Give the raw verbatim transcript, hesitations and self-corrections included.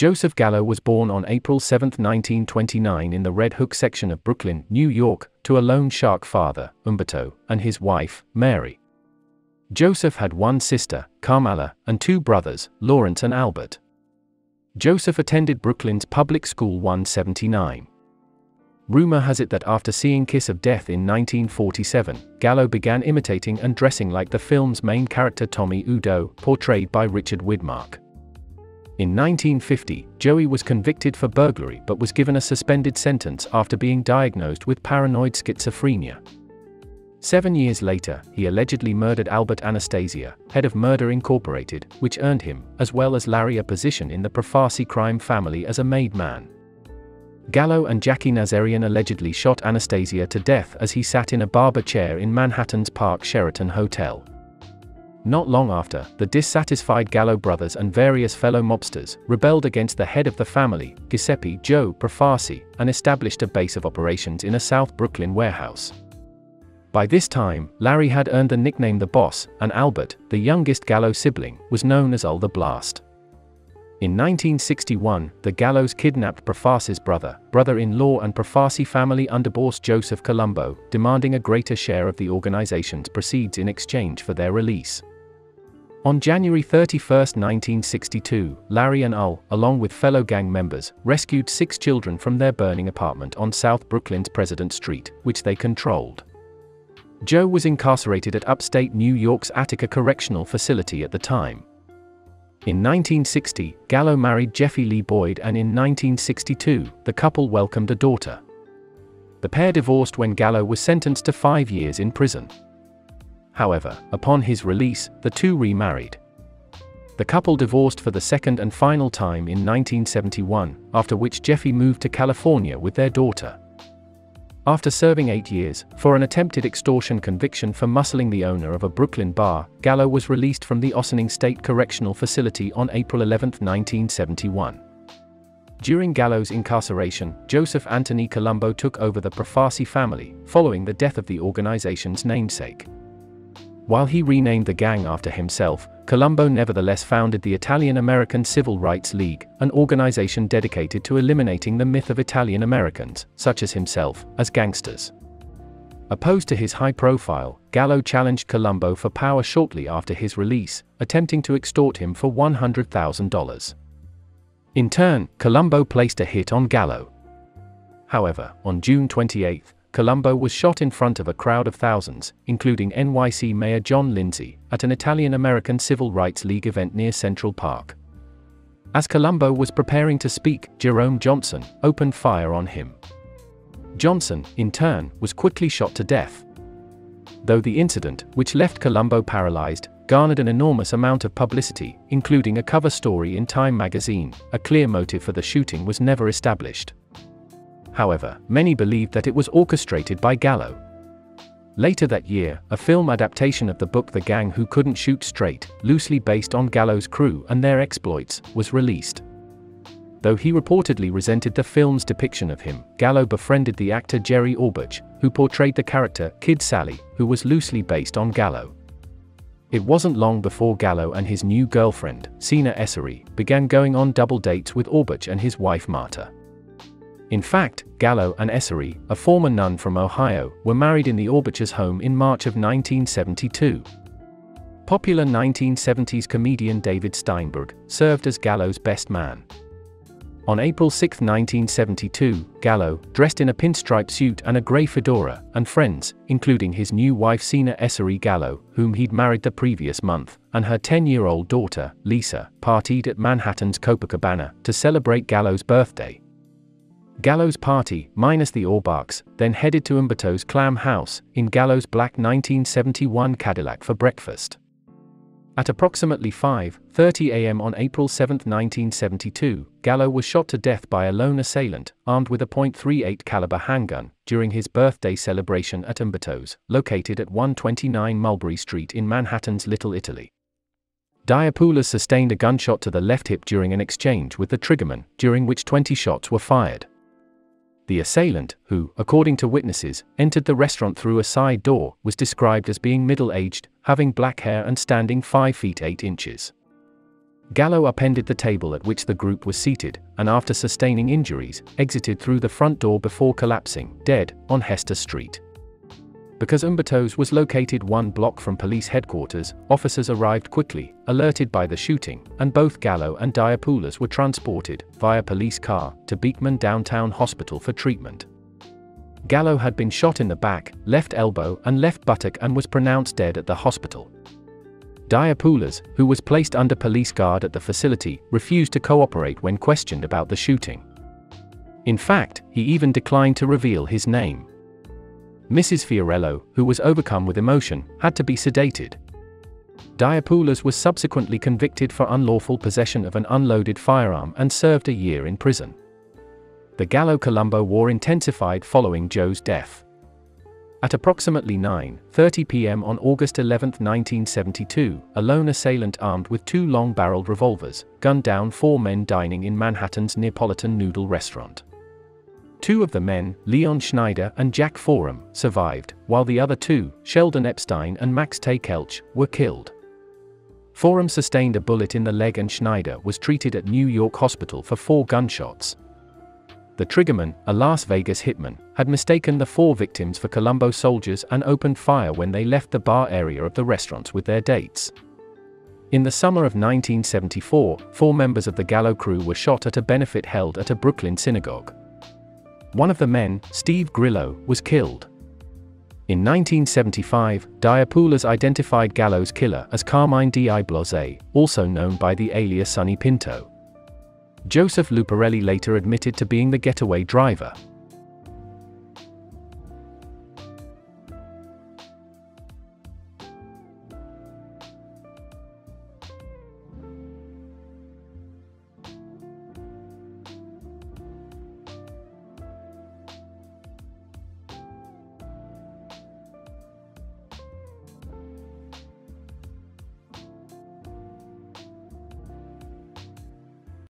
Joseph Gallo was born on April seventh, nineteen twenty-nine in the Red Hook section of Brooklyn, New York, to a loan shark father, Umberto, and his wife, Mary. Joseph had one sister, Carmella, and two brothers, Lawrence and Albert. Joseph attended Brooklyn's Public School one seventy-nine. Rumor has it that after seeing Kiss of Death in nineteen forty-seven, Gallo began imitating and dressing like the film's main character Tommy Udo, portrayed by Richard Widmark. In nineteen fifty, Joey was convicted for burglary but was given a suspended sentence after being diagnosed with paranoid schizophrenia. Seven years later, he allegedly murdered Albert Anastasia, head of Murder Incorporated, which earned him, as well as Larry, a position in the Profaci crime family as a made man. Gallo and Jackie Nazarian allegedly shot Anastasia to death as he sat in a barber chair in Manhattan's Park Sheraton Hotel. Not long after, the dissatisfied Gallo brothers and various fellow mobsters rebelled against the head of the family, Guiseppi Joe Profaci, and established a base of operations in a South Brooklyn warehouse. By this time, Larry had earned the nickname The Boss, and Albert, the youngest Gallo sibling, was known as Ol the Blast. In nineteen sixty-one, the Gallos kidnapped Profaci's brother, brother-in-law, and Profaci family underboss Joseph Colombo, demanding a greater share of the organization's proceeds in exchange for their release. On January thirty-first, nineteen sixty-two, Larry and Ol, along with fellow gang members, rescued six children from their burning apartment on South Brooklyn's President Street, which they controlled. Joe was incarcerated at upstate New York's Attica Correctional Facility at the time. In nineteen sixty, Gallo married Jeffie Lee Boyd, and in nineteen sixty-two, the couple welcomed a daughter. The pair divorced when Gallo was sentenced to five years in prison. However, upon his release, the two remarried. The couple divorced for the second and final time in nineteen seventy-one, after which Jeffie moved to California with their daughter. After serving eight years, for an attempted extortion conviction for muscling the owner of a Brooklyn bar, Gallo was released from the Ossining State Correctional Facility on April eleventh, nineteen seventy-one. During Gallo's incarceration, Joseph Anthony Colombo took over the Profaci family, following the death of the organization's namesake. While he renamed the gang after himself, Colombo nevertheless founded the Italian-American Civil Rights League, an organization dedicated to eliminating the myth of Italian-Americans, such as himself, as gangsters. Opposed to his high profile, Gallo challenged Colombo for power shortly after his release, attempting to extort him for one hundred thousand dollars. In turn, Colombo placed a hit on Gallo. However, on June twenty-eighth, Colombo was shot in front of a crowd of thousands, including N Y C Mayor John Lindsay, at an Italian-American Civil Rights League event near Central Park. As Colombo was preparing to speak, Jerome Johnson opened fire on him. Johnson, in turn, was quickly shot to death. Though the incident, which left Colombo paralyzed, garnered an enormous amount of publicity, including a cover story in Time magazine, a clear motive for the shooting was never established. However, many believed that it was orchestrated by Gallo. Later that year, a film adaptation of the book The Gang Who Couldn't Shoot Straight, loosely based on Gallo's crew and their exploits, was released. Though he reportedly resented the film's depiction of him, Gallo befriended the actor Jerry Orbach, who portrayed the character Kid Sally, who was loosely based on Gallo. It wasn't long before Gallo and his new girlfriend, Sina Essary, began going on double dates with Orbach and his wife Marta. In fact, Gallo and Essary, a former nun from Ohio, were married in the Orbach's home in March of nineteen seventy-two. Popular nineteen seventies comedian David Steinberg served as Gallo's best man. On April sixth, nineteen seventy-two, Gallo, dressed in a pinstripe suit and a gray fedora, and friends, including his new wife Sina Essary Gallo, whom he'd married the previous month, and her ten-year-old daughter, Lisa, partied at Manhattan's Copacabana to celebrate Gallo's birthday. Gallo's party, minus the Orbachs, then headed to Umberto's Clam House, in Gallo's black nineteen seventy-one Cadillac for breakfast. At approximately five thirty a m on April seventh, nineteen seventy-two, Gallo was shot to death by a lone assailant, armed with a point three eight caliber handgun, during his birthday celebration at Umberto's, located at one twenty-nine Mulberry Street in Manhattan's Little Italy. Diapoulos sustained a gunshot to the left hip during an exchange with the triggerman, during which twenty shots were fired. The assailant, who, according to witnesses, entered the restaurant through a side door, was described as being middle-aged, having black hair and standing five feet eight inches. Gallo upended the table at which the group was seated, and after sustaining injuries, exited through the front door before collapsing, dead, on Hester Street. Because Umberto's was located one block from police headquarters, officers arrived quickly, alerted by the shooting, and both Gallo and Diapoulos were transported, via police car, to Beekman Downtown Hospital for treatment. Gallo had been shot in the back, left elbow and left buttock and was pronounced dead at the hospital. Diapoulos, who was placed under police guard at the facility, refused to cooperate when questioned about the shooting. In fact, he even declined to reveal his name. Missus Fiorello, who was overcome with emotion, had to be sedated. Diapoulos was subsequently convicted for unlawful possession of an unloaded firearm and served a year in prison. The Gallo-Colombo war intensified following Joe's death. At approximately nine thirty p m on August eleventh nineteen seventy-two, a lone assailant armed with two long-barreled revolvers, gunned down four men dining in Manhattan's Neapolitan noodle restaurant. Two of the men, Leon Schneider and Jack Forum, survived, while the other two, Sheldon Epstein and Max T. Kelch, were killed. Forum sustained a bullet in the leg and Schneider was treated at New York Hospital for four gunshots. The triggerman, a Las Vegas hitman, had mistaken the four victims for Colombo soldiers and opened fire when they left the bar area of the restaurants with their dates. In the summer of nineteen seventy-four, four members of the Gallo crew were shot at a benefit held at a Brooklyn synagogue. One of the men, Steve Grillo, was killed. In nineteen seventy-five, Diapoulos identified Gallo's killer as Carmine Diablose, also known by the alias Sonny Pinto. Joseph Luparelli later admitted to being the getaway driver.